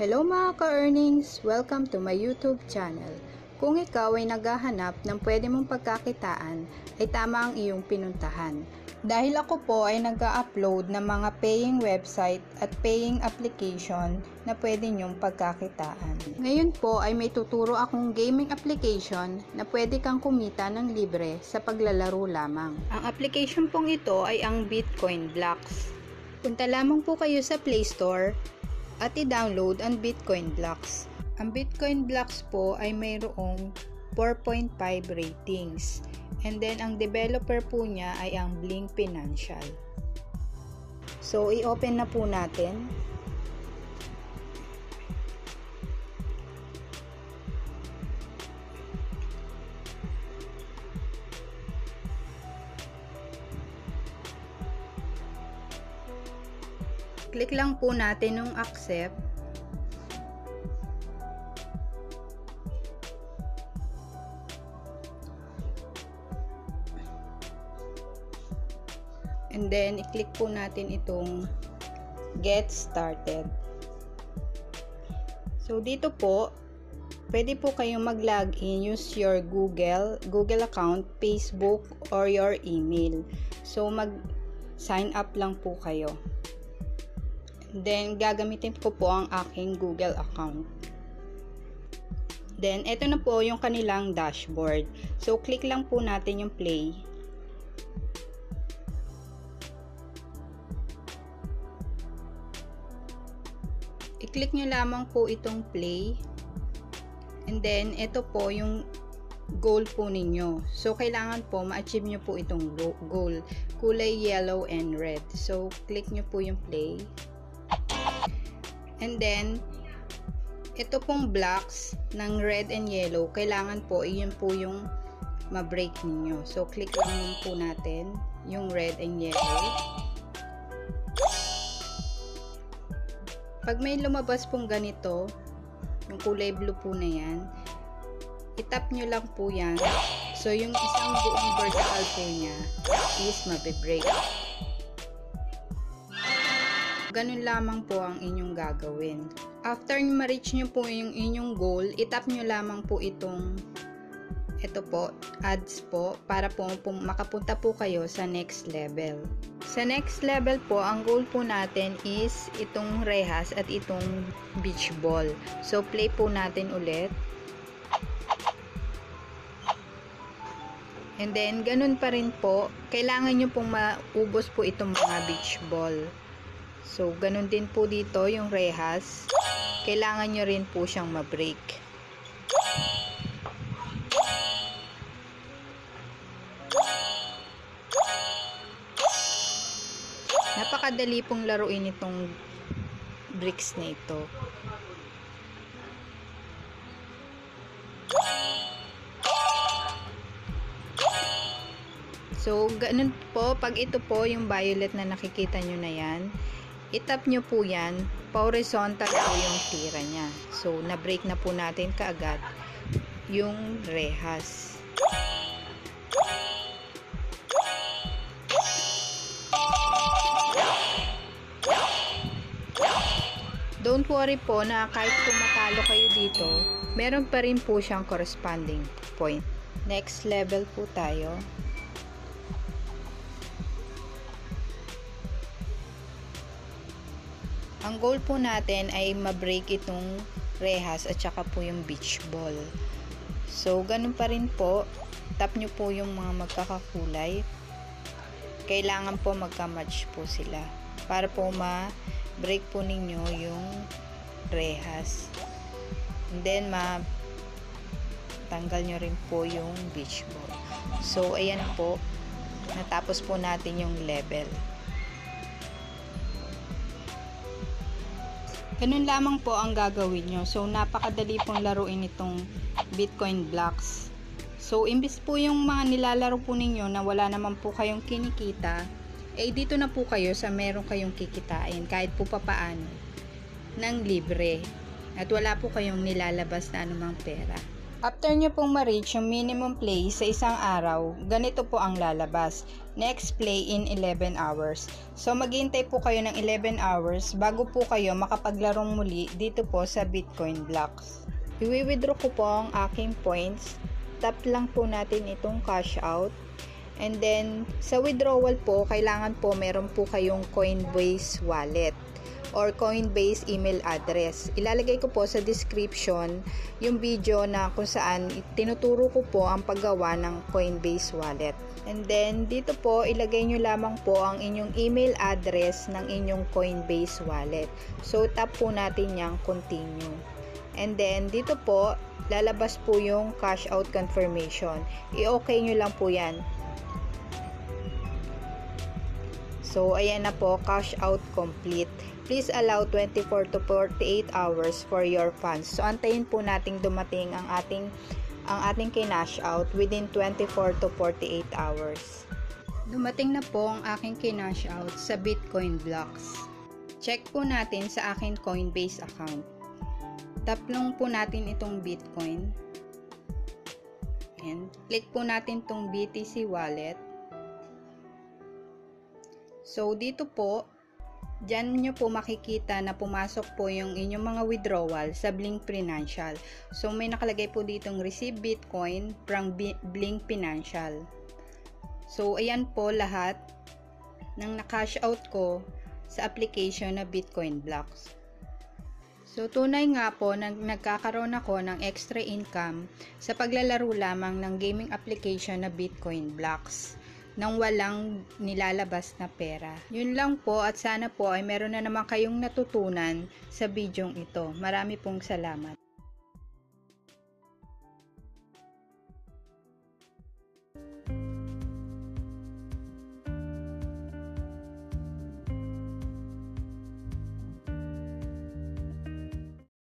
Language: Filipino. Hello mga ka-earnings! Welcome to my YouTube channel. Kung ikaw ay naghahanap ng pwede mong pagkakitaan, ay tama ang iyong pinuntahan. Dahil ako po ay nag-upload ng mga paying website at paying application na pwede niyong pagkakitaan. Ngayon po ay may tuturo akong gaming application na pwede kang kumita ng libre sa paglalaro lamang. Ang application pong ito ay ang Bitcoin Blocks. Punta lamang po kayo sa Play Store at i-download ang Bitcoin Blocks. Ang Bitcoin Blocks po ay mayroong 4.5 ratings. And then, ang developer po niya ay ang Bling Financial. So, i-open na po natin. Click lang po natin yung accept. And then, i-click po natin itong Get Started. So, dito po, pwede po kayong mag-login. Use your Google account, Facebook, or your email. So, mag-sign up lang po kayo. Then, gagamitin ko po ang aking Google account. Then, eto na po yung kanilang dashboard. So, click lang po natin yung play. I-click nyo lamang po itong play. And then, eto po yung goal po ninyo. So, kailangan po ma-achieve nyo po itong goal. Kulay yellow and red. So, click nyo po yung play. And then, ito pong blocks ng red and yellow, kailangan po, iyon po yung ma-break ninyo. So, click lang po natin yung red and yellow. Pag may lumabas pong ganito, yung kulay blue po na yan, itap nyo lang po yan. So, yung isang buong vertical po niya is ma-break. Ganun lamang po ang inyong gagawin. After ma-reach nyo po yung inyong goal, itap nyo lamang po itong ads po para po makapunta po kayo sa next level. Sa next level po, ang goal po natin is itong rehas at itong beach ball. So, play po natin ulit. And then, ganun pa rin po. Kailangan nyo pong maubos po itong mga beach ball. So, ganun din po dito yung rehas. Kailangan nyo rin po siyang ma-break. Napakadali pong laruin itong bricks na ito. So, ganun po. Pag ito po yung violet na nakikita nyo na yan, itap nyo po yan, pa-horizontal po yung tira niya. So, na-break na po natin kaagad yung rehas. Don't worry po na kahit pumatalo kayo dito, meron pa rin po siyang corresponding point. Next level po tayo. Ang goal po natin ay ma-break itong rehas at saka po yung beach ball. So, ganun pa rin po. Tap nyo po yung mga magkakakulay. Kailangan po magka-match po sila para po ma-break po ninyo yung rehas. And then, tanggal nyo rin po yung beach ball. So, ayan po. Natapos po natin yung level. Ganun lamang po ang gagawin nyo. So, napakadali pong laruin itong Bitcoin Blocks. So, imbis po yung mga nilalaro po ninyo na wala naman po kayong kinikita, eh dito na po kayo sa meron kayong kikitain kahit po papaano ng libre. At wala po kayong nilalabas na anumang pera. After nyo pong ma-reach yung minimum play sa isang araw, ganito po ang lalabas. Next play in 11 hours. So maghihintay po kayo ng 11 hours bago po kayo makapaglarong muli dito po sa Bitcoin Blocks. I-withdraw ko po ang aking points. Tap lang po natin itong cash out. And then sa withdrawal po, kailangan po meron po kayong Coinbase wallet or Coinbase email address. Ilalagay ko po sa description yung video na kung saan tinuturo ko po ang paggawa ng Coinbase wallet. And then dito po ilagay nyo lamang po ang inyong email address ng inyong Coinbase wallet. So tap po natin yang continue. And then dito po lalabas po yung cash out confirmation. I-okay nyo lang po yan. So ayan na po, cash out complete. Please allow 24 to 48 hours for your funds. So antayin po nating dumating ang ating kinash out within 24 to 48 hours. Dumating na po ang aking kinash out sa Bitcoin Blocks. Check po natin sa aking Coinbase account. Tap lang po natin itong Bitcoin. And click po natin itong BTC wallet. So dito po diyan nyo po makikita na pumasok po yung inyong mga withdrawal sa Bling Financial. So may nakalagay po ditong receive Bitcoin from Bling Financial. So ayan po lahat ng na-cash out ko sa application na Bitcoin Blocks. So tunay nga po nagkakaroon ako ng extra income sa paglalaro lamang ng gaming application na Bitcoin Blocks, nang walang nilalabas na pera. Yun lang po, at sana po ay meron na naman kayong natutunan sa bidyong ito. Marami pong salamat.